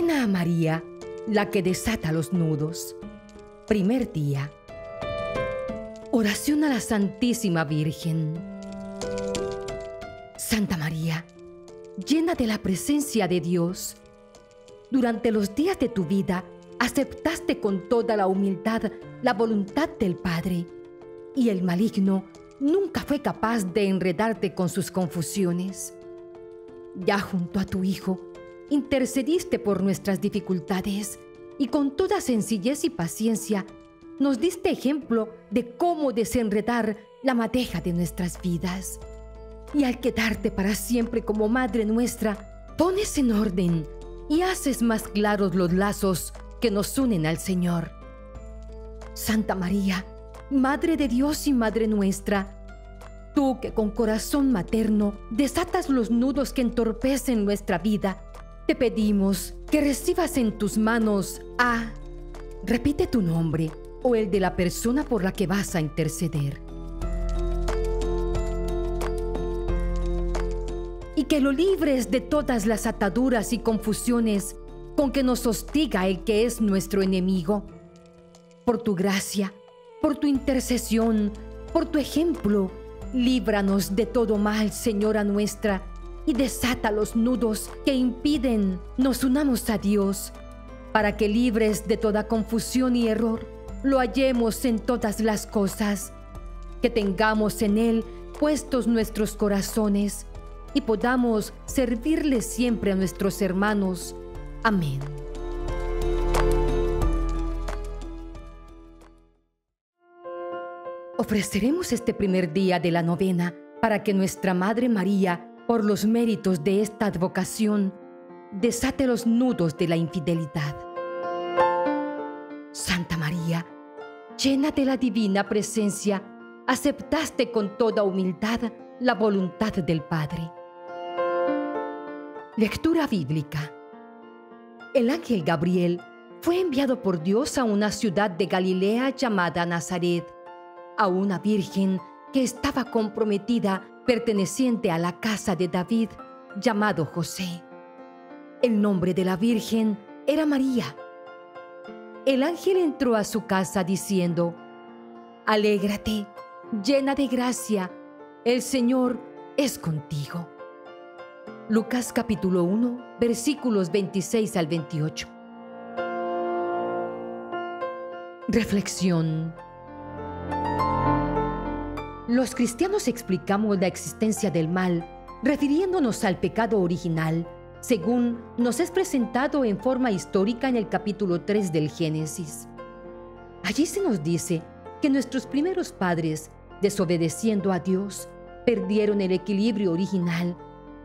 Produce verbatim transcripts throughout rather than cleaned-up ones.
ordena a María, la que desata los nudos. Primer día. Oración a la Santísima Virgen. Santa María, llena de la presencia de Dios, durante los días de tu vida aceptaste con toda la humildad la voluntad del Padre, y el maligno nunca fue capaz de enredarte con sus confusiones. Ya junto a tu Hijo, intercediste por nuestras dificultades y con toda sencillez y paciencia nos diste ejemplo de cómo desenredar la madeja de nuestras vidas. Y al quedarte para siempre como Madre nuestra, pones en orden y haces más claros los lazos que nos unen al Señor. Santa María, Madre de Dios y Madre nuestra, tú que con corazón materno desatas los nudos que entorpecen nuestra vida, te pedimos que recibas en tus manos a... Repite tu nombre o el de la persona por la que vas a interceder, y que lo libres de todas las ataduras y confusiones con que nos hostiga el que es nuestro enemigo. Por tu gracia, por tu intercesión, por tu ejemplo, líbranos de todo mal, Señora nuestra, y desata los nudos que impiden nos unamos a Dios, para que libres de toda confusión y error, lo hallemos en todas las cosas, que tengamos en Él puestos nuestros corazones y podamos servirle siempre a nuestros hermanos. Amén. Ofreceremos este primer día de la novena para que nuestra Madre María, por los méritos de esta advocación, desate los nudos de la infidelidad. Santa María, llena de la divina presencia, aceptaste con toda humildad la voluntad del Padre. Lectura bíblica. El ángel Gabriel fue enviado por Dios a una ciudad de Galilea llamada Nazaret, a una virgen que estaba comprometida, perteneciente a la casa de David, llamado José. El nombre de la virgen era María. El ángel entró a su casa diciendo: «Alégrate, llena de gracia, el Señor es contigo». Lucas capítulo uno, versículos veintiséis al veintiocho. Reflexión. Los cristianos explicamos la existencia del mal refiriéndonos al pecado original, según nos es presentado en forma histórica en el capítulo tres del Génesis. Allí se nos dice que nuestros primeros padres, desobedeciendo a Dios, perdieron el equilibrio original,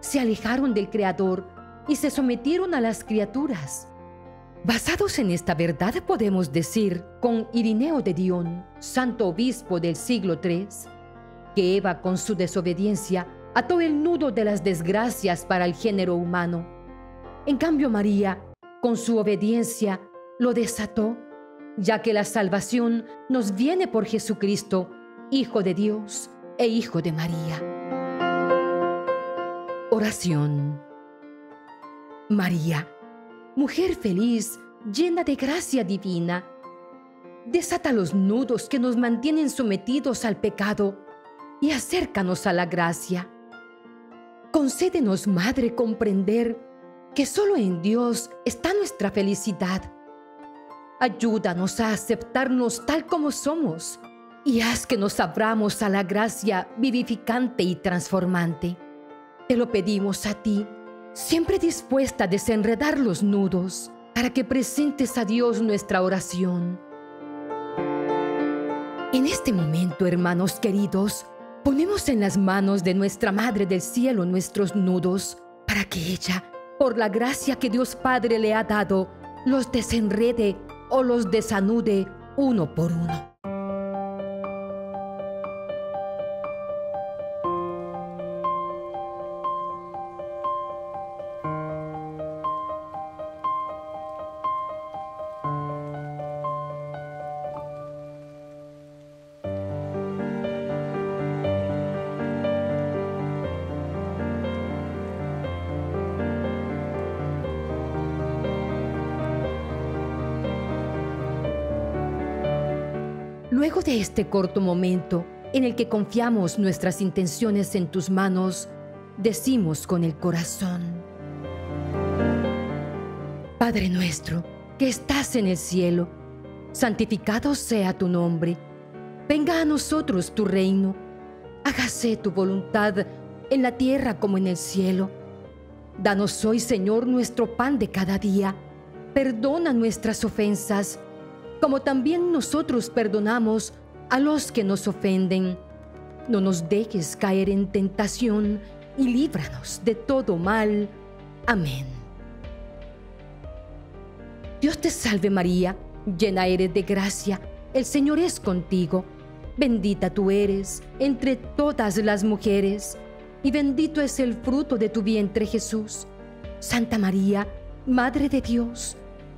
se alejaron del Creador y se sometieron a las criaturas. Basados en esta verdad podemos decir, con Ireneo de Dion, santo obispo del siglo tres, que Eva con su desobediencia ató el nudo de las desgracias para el género humano. En cambio María, con su obediencia, lo desató, ya que la salvación nos viene por Jesucristo, Hijo de Dios e Hijo de María. Oración. María, mujer feliz, llena de gracia divina, desata los nudos que nos mantienen sometidos al pecado y acércanos a la gracia. Concédenos, Madre, comprender que solo en Dios está nuestra felicidad. Ayúdanos a aceptarnos tal como somos y haz que nos abramos a la gracia vivificante y transformante. Te lo pedimos a ti, siempre dispuesta a desenredar los nudos, para que presentes a Dios nuestra oración. En este momento, hermanos queridos, ponemos en las manos de nuestra Madre del Cielo nuestros nudos, para que ella, por la gracia que Dios Padre le ha dado, los desenrede o los desanude uno por uno. Luego de este corto momento en el que confiamos nuestras intenciones en tus manos, decimos con el corazón: Padre nuestro, que estás en el cielo, santificado sea tu nombre. Venga a nosotros tu reino. Hágase tu voluntad en la tierra como en el cielo. Danos hoy, Señor, nuestro pan de cada día. Perdona nuestras ofensas, como también nosotros perdonamos a los que nos ofenden. No nos dejes caer en tentación y líbranos de todo mal. Amén. Dios te salve María, llena eres de gracia, el Señor es contigo. Bendita tú eres entre todas las mujeres, y bendito es el fruto de tu vientre Jesús. Santa María, Madre de Dios,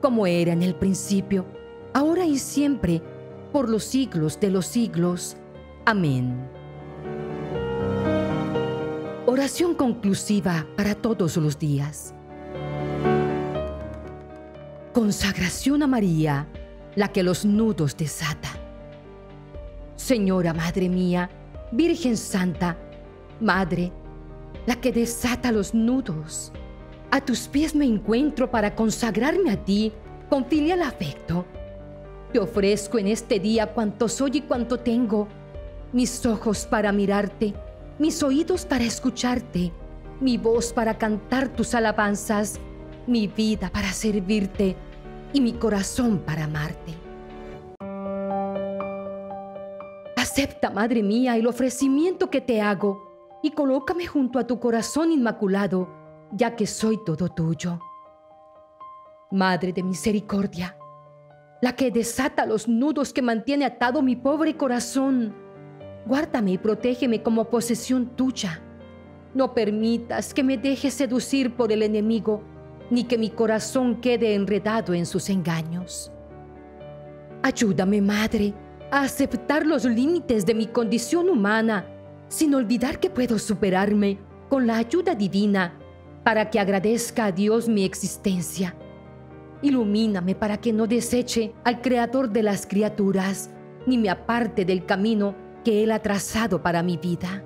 como era en el principio, ahora y siempre, por los siglos de los siglos. Amén. Oración conclusiva para todos los días. Consagración a María, la que los nudos desata. Señora Madre mía, Virgen Santa, Madre, la que desata los nudos, a tus pies me encuentro para consagrarme a ti con filial afecto. Te ofrezco en este día cuanto soy y cuanto tengo, mis ojos para mirarte, mis oídos para escucharte, mi voz para cantar tus alabanzas, mi vida para servirte y mi corazón para amarte. Acepta, Madre mía, el ofrecimiento que te hago y colócame junto a tu corazón inmaculado, ya que soy todo tuyo. Madre de misericordia, la que desata los nudos que mantiene atado mi pobre corazón, guárdame y protégeme como posesión tuya. No permitas que me deje seducir por el enemigo, ni que mi corazón quede enredado en sus engaños. Ayúdame, Madre, a aceptar los límites de mi condición humana, sin olvidar que puedo superarme con la ayuda divina para que agradezca a Dios mi existencia. Ilumíname para que no deseche al Creador de las criaturas, ni me aparte del camino que Él ha trazado para mi vida.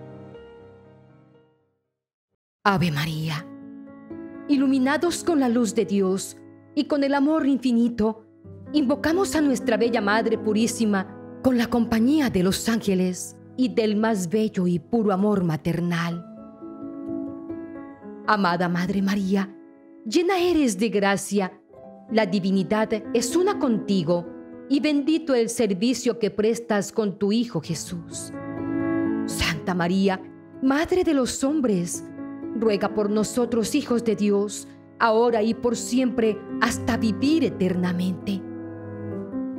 Ave María, iluminados con la luz de Dios y con el amor infinito, invocamos a nuestra bella Madre Purísima con la compañía de los ángeles y del más bello y puro amor maternal. Amada Madre María, llena eres de gracia, la divinidad es una contigo, y bendito el servicio que prestas con tu Hijo Jesús. Santa María, Madre de los hombres, ruega por nosotros hijos de Dios, ahora y por siempre, hasta vivir eternamente.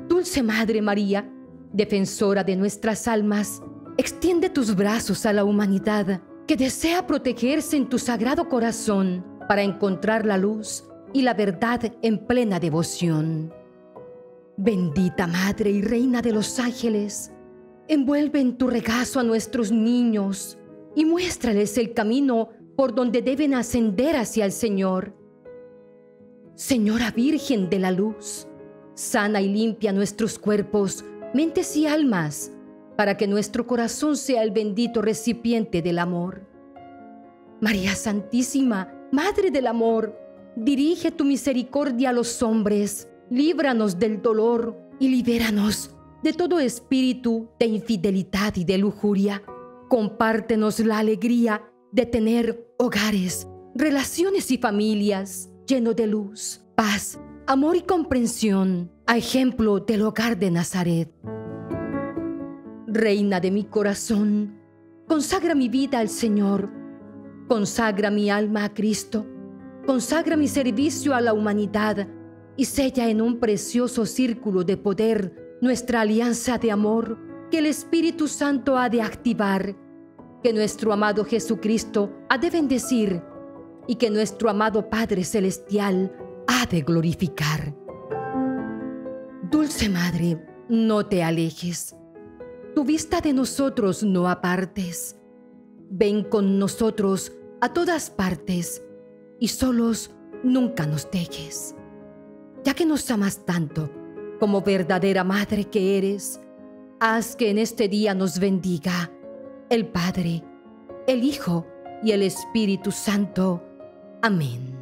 Dulce Madre María, defensora de nuestras almas, extiende tus brazos a la humanidad que desea protegerse en tu sagrado corazón para encontrar la luz y la verdad en plena devoción. Bendita Madre y Reina de los ángeles, envuelve en tu regazo a nuestros niños y muéstrales el camino por donde deben ascender hacia el Señor. Señora Virgen de la Luz, sana y limpia nuestros cuerpos, mentes y almas, para que nuestro corazón sea el bendito recipiente del amor. María Santísima, Madre del Amor, dirige tu misericordia a los hombres. Líbranos del dolor y libéranos de todo espíritu de infidelidad y de lujuria. Compártenos la alegría de tener hogares, relaciones y familias llenos de luz, paz, amor y comprensión, a ejemplo del hogar de Nazaret. Reina de mi corazón, consagra mi vida al Señor, consagra mi alma a Cristo, consagra mi servicio a la humanidad y sella en un precioso círculo de poder nuestra alianza de amor que el Espíritu Santo ha de activar, que nuestro amado Jesucristo ha de bendecir y que nuestro amado Padre Celestial ha de glorificar. Dulce Madre, no te alejes. Tu vista de nosotros no apartes. Ven con nosotros a todas partes y solos nunca nos dejes. Ya que nos amas tanto como verdadera Madre que eres, haz que en este día nos bendiga el Padre, el Hijo y el Espíritu Santo. Amén.